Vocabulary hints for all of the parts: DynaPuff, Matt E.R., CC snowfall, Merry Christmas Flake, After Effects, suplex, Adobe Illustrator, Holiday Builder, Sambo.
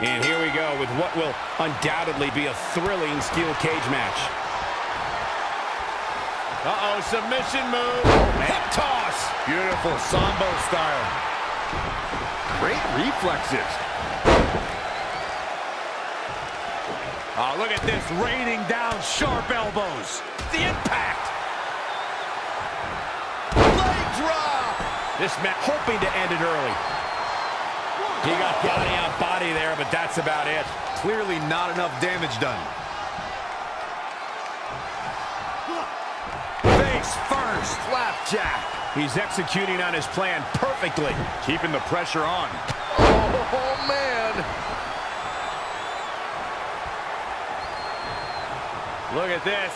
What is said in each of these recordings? And here we go with what will undoubtedly be a thrilling steel cage match. Uh-oh, submission move. Hip toss. Beautiful Sambo style. Great reflexes. Oh, look at this, raining down sharp elbows. The impact. Leg drop. This man hoping to end it early. He got body on body there, but that's about it. Clearly not enough damage done. Face first, flapjack. He's executing on his plan perfectly. Keeping the pressure on. Oh, man. Look at this.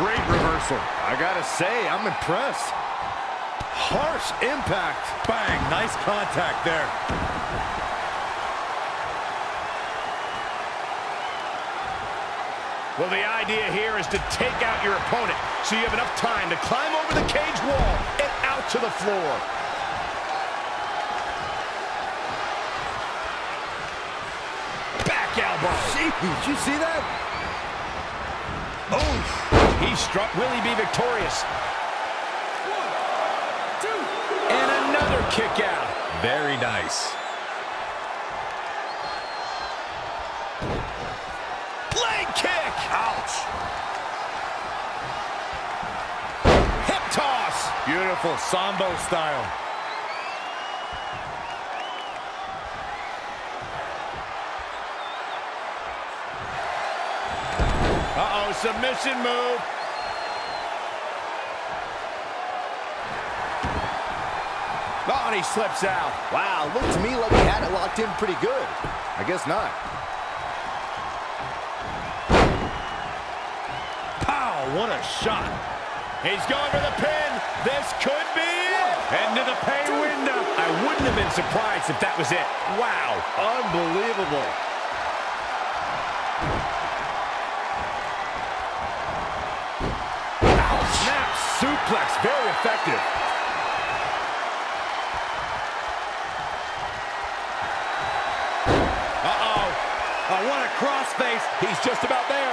Great reversal. I gotta say, I'm impressed. Harsh impact. Bang, nice contact there. Well, the idea here is to take out your opponent so you have enough time to climb over the cage wall and out to the floor. Back elbow. Jeez, did you see that? Oh, he struck. Will he be victorious? One, two. And another kick out. Very nice. Leg kick! Ouch! Hip toss! Beautiful Sambo style. Uh-oh, submission move. Oh, and he slips out. Wow, looked to me like he had it locked in pretty good. I guess not. What a shot. He's going for the pin. This could be it. Into the pay window. I wouldn't have been surprised if that was it. Wow. Unbelievable. Ouch. Snap suplex. Very effective. Uh-oh. Oh, what a crossface. He's just about there.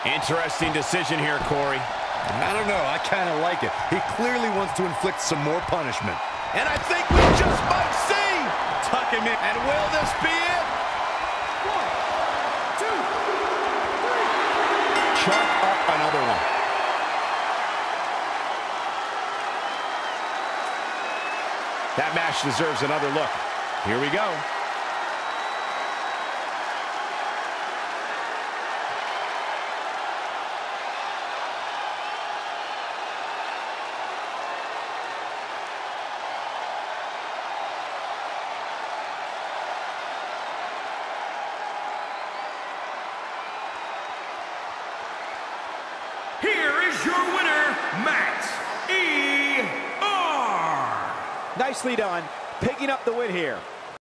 Interesting decision here, Corey. I don't know. I kind of like it. He clearly wants to inflict some more punishment. And I think we just might see. Tuck him in. And will this be it? One, two, three. Chuck up another one. That match deserves another look. Here we go. Here is your winner, Matt E.R. Nicely done, picking up the win here.